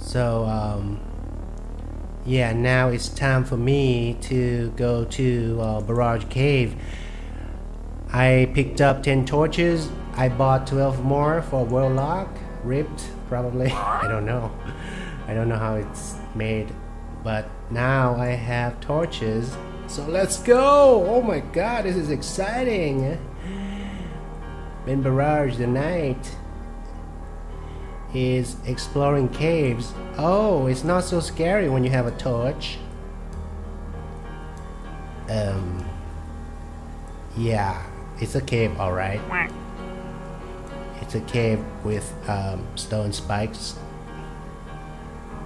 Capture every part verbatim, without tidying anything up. So, um, yeah, now it's time for me to go to uh, Barrage Cave. I picked up ten torches. I bought twelve more for World Lock. Ripped, probably. I don't know. I don't know how it's made. But now I have torches. So let's go! Oh my god, this is exciting! In Barrage tonight is exploring caves. Oh, it's not so scary when you have a torch. Um. Yeah, it's a cave, alright. It's a cave with um, stone spikes.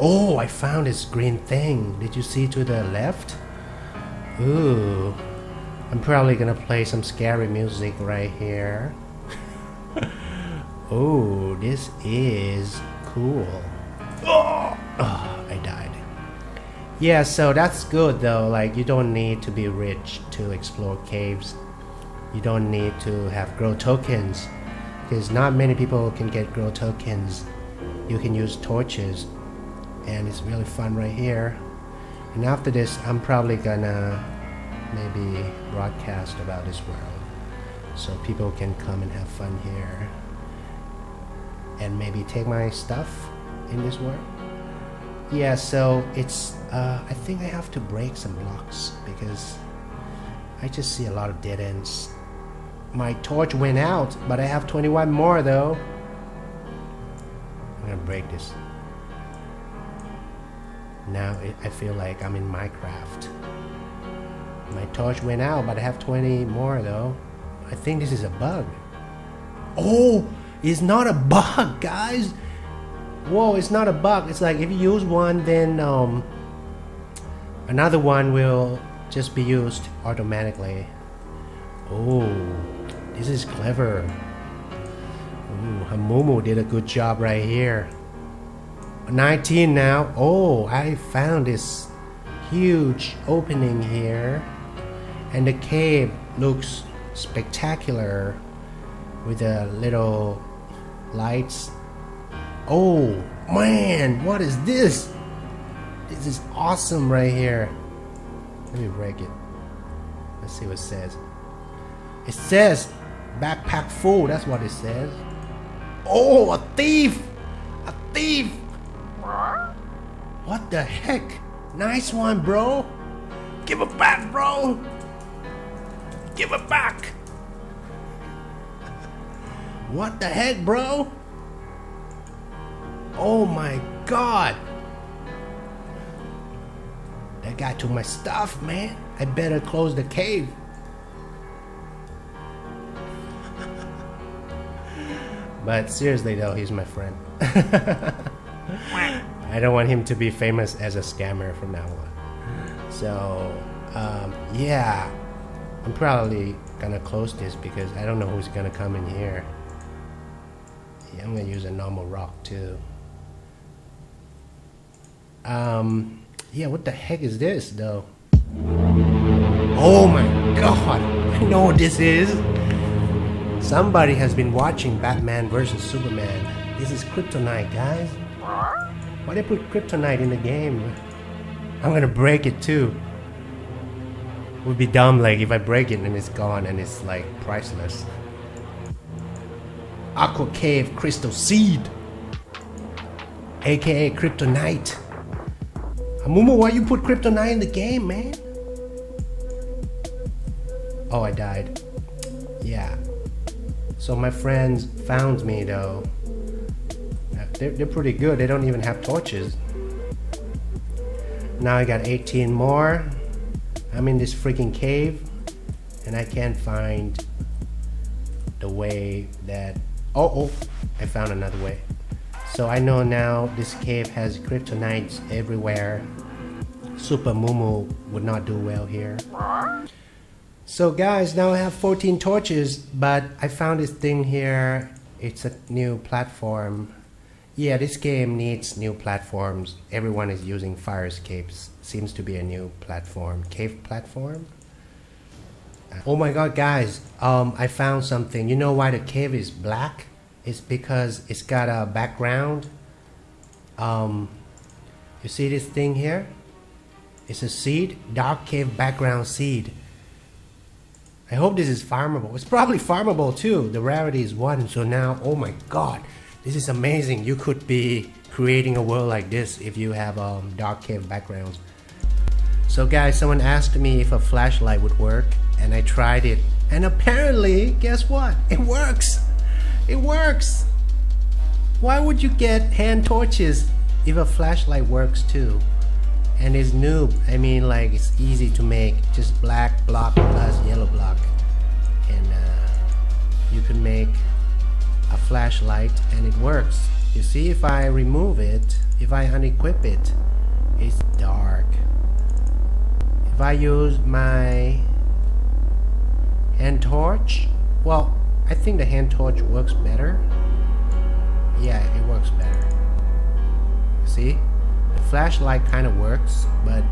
Oh, I found this green thing. Did you see to the left? Ooh, I'm probably gonna play some scary music right here. Oh, this is cool. Oh, oh, I died. Yeah, so that's good though. Like, you don't need to be rich to explore caves. You don't need to have grow tokens, because not many people can get grow tokens. You can use torches, and it's really fun right here. And after this, I'm probably gonna maybe broadcast about this world so people can come and have fun here and maybe take my stuff in this world. Yeah, so it's uh, I think I have to break some blocks because I just see a lot of dead ends. My torch went out, but I have twenty-one more though. I'm gonna break this. Now it, I feel like I'm in Minecraft. My torch went out, but I have twenty more though. I think this is a bug. Oh, it's not a bug, guys. Whoa, it's not a bug. It's like if you use one, then um, another one will just be used automatically. Oh, this is clever. Ooh, Hamumu did a good job right here. nineteen now. Oh, I found this huge opening here, and the cave looks spectacular with the little lights. Oh man, what is this? This is awesome right here. Let me break it. Let's see what it says. It says backpack full. That's what it says. Oh, a thief! A thief! What the heck? Nice one, bro. Give it back, bro. Give it back. What the heck, bro? Oh my god. That guy took my stuff, man. I better close the cave. But seriously though, he's my friend. I don't want him to be famous as a scammer from now on. So, um, yeah, I'm probably gonna close this because I don't know who's gonna come in here. Yeah, I'm gonna use a normal rock too. Um, yeah, what the heck is this though? Oh my god, I know what this is. Somebody has been watching Batman versus Superman. This is kryptonite, guys. Why they put kryptonite in the game? I'm gonna break it too. It would be dumb like if I break it and it's gone and it's like priceless. Aqua Cave Crystal Seed, aka kryptonite. Hamumu, why you put kryptonite in the game, man? Oh, I died. Yeah. So my friends found me though. They're, they're pretty good. They don't even have torches. Now I got eighteen more. I'm in this freaking cave and I can't find the way that... Oh, oh, I found another way. So I know now this cave has kryptonites everywhere. Super Mumu would not do well here. So guys, now I have fourteen torches, but I found this thing here. It's a new platform. Yeah, this game needs new platforms. Everyone is using fire escapes. Seems to be a new platform. Cave platform? Uh, oh my god, guys. Um, I found something. You know why the cave is black? is because it's got a background. Um, you see this thing here? It's a seed, dark cave background seed. I hope this is farmable. It's probably farmable too. The rarity is one, so now, oh my god, this is amazing. You could be creating a world like this if you have um, dark cave backgrounds. So guys, someone asked me if a flashlight would work, and I tried it, and apparently, guess what? It works! It works! Why would you get hand torches if a flashlight works too? And it's noob, I mean, like, it's easy to make. Just black block plus yellow block, and uh, you can make a flashlight and it works. You see, if I remove it, if I unequip it, it's dark. If I use my hand torch, well, I think the hand torch works better. Yeah, it works better. See? The flashlight kind of works, but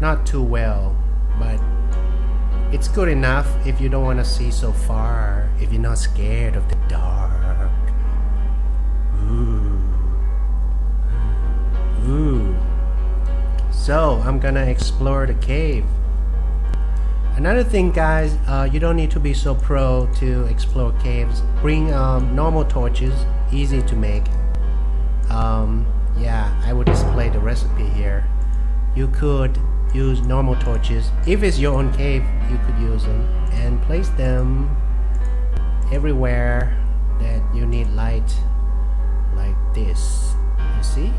not too well, but it's good enough if you don't want to see so far, if you're not scared of the dark. Ooh. Ooh. So I'm gonna explore the cave. Another thing, guys, uh, you don't need to be so pro to explore caves. Bring um, normal torches, easy to make. Um, yeah, I will display the recipe here. You could use normal torches. If it's your own cave, you could use them and place them everywhere that you need light, like this. You see?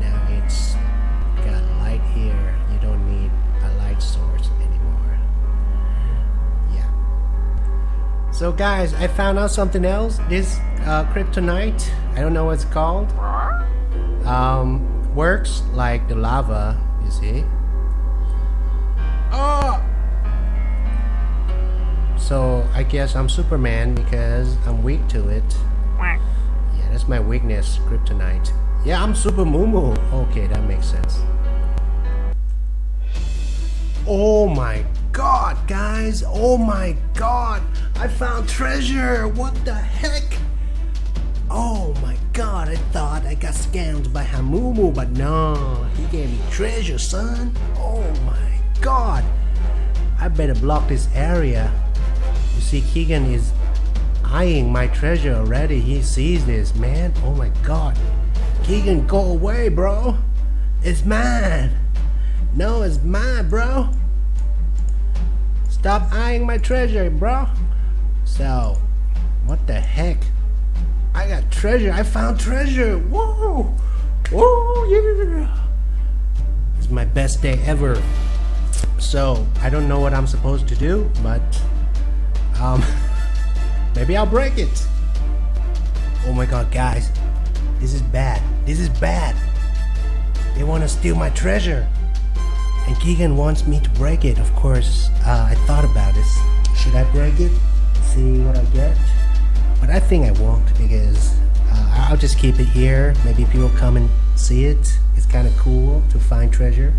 Now it's got light here. You don't need a light source anymore. Yeah. So guys, I found out something else. This uh, kryptonite, I don't know what it's called. Um, works like the lava, you see. Oh! So I guess I'm Superman because I'm weak to it. Yeah, that's my weakness, kryptonite. Yeah, I'm Super Mumu. Okay, that makes sense. Oh my god, guys! Oh my god! I found treasure! What the heck? Oh my god, I thought I got scammed by Hamumu, but no, he gave me treasure, son. Oh my god, I better block this area. You see, Keegan is eyeing my treasure already. He sees this, man. Oh my god, Keegan, go away, bro. It's mine. No, it's mine, bro. Stop eyeing my treasure, bro. So, what the heck? I got treasure. I found treasure. Whoa. Whoa, yeah. It's my best day ever. So, I don't know what I'm supposed to do, but um maybe I'll break it. Oh my god, guys. This is bad. This is bad. They want to steal my treasure. And Keegan wants me to break it, of course. Uh, I thought about this. Should I break it? See what I get? But I think I won't, because uh, I'll just keep it here. Maybe people come and see it. It's kind of cool to find treasure.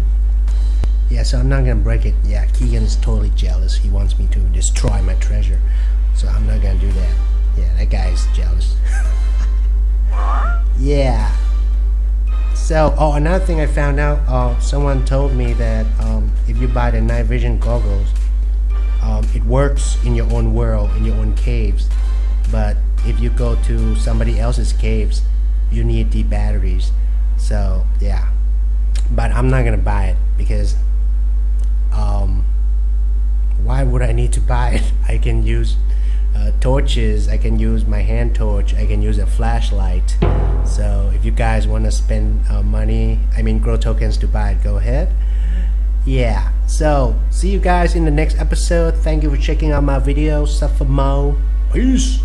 Yeah, so I'm not gonna break it. Yeah, Keegan is totally jealous. He wants me to destroy my treasure. So I'm not gonna do that. Yeah, that guy is jealous. Yeah. So, oh, another thing I found out. Uh, someone told me that um, if you buy the night vision goggles, um, it works in your own world, in your own caves. But if you go to somebody else's caves, you need the batteries. So yeah, but I'm not gonna buy it because um, why would I need to buy it? I can use uh, torches, I can use my hand torch, I can use a flashlight. So if you guys want to spend uh, money, I mean grow tokens to buy it, go ahead. Yeah, so see you guys in the next episode. Thank you for checking out my video. Stuff for Mo. Peace.